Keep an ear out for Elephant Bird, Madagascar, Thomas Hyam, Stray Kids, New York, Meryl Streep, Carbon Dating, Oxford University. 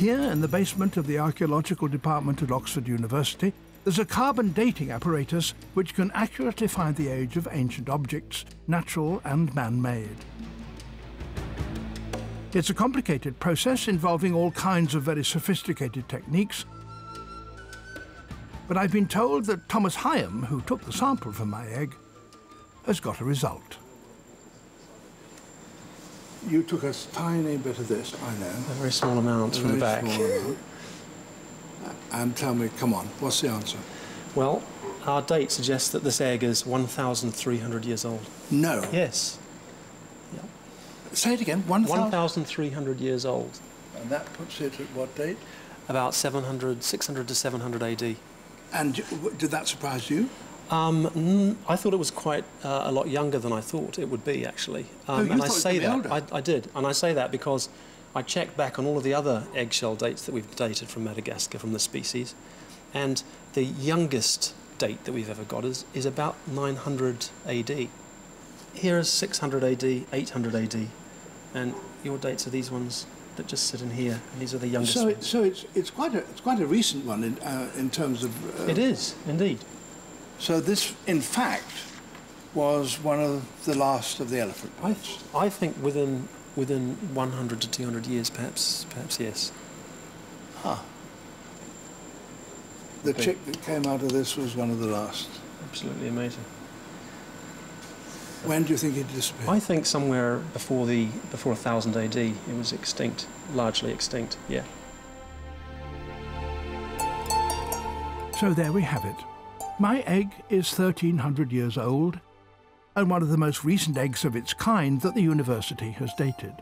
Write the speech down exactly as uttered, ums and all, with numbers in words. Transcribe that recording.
Here, in the basement of the Archaeological Department at Oxford University, there's a carbon dating apparatus which can accurately find the age of ancient objects, natural and man-made. It's a complicated process involving all kinds of very sophisticated techniques. But I've been told that Thomas Hyam, who took the sample from my egg, has got a result. You took a tiny bit of this, I know. A very small amount from the back. And tell me, come on, what's the answer? Well, our date suggests that this egg is one thousand three hundred years old. No. Yes. Say it again, one thousand three hundred years old. And that puts it at what date? About seven hundred, six hundred to seven hundred A D. And did that surprise you? Um, I thought it was quite uh, a lot younger than I thought it would be, actually. Um, oh, you and thought I say it would be that, older? I, I did, and I say that because I checked back on all of the other eggshell dates that we've dated from Madagascar, from the species, and the youngest date that we've ever got is, is about nine hundred A D. Here is six hundred A D, eight hundred A D, and your dates are these ones that just sit in here, and these are the youngest so it, ones. So it's, it's, quite a, it's quite a recent one in, uh, in terms of... Uh, it is, indeed. So this, in fact, was one of the last of the elephant birds. I, I think within, within one hundred to two hundred years, perhaps, perhaps yes. Huh. The okay. chick that came out of this was one of the last. Absolutely amazing. When do you think it disappeared? I think somewhere before the before one thousand A D, it was extinct, largely extinct, yeah. So there we have it. My egg is thirteen hundred years old, and one of the most recent eggs of its kind that the university has dated.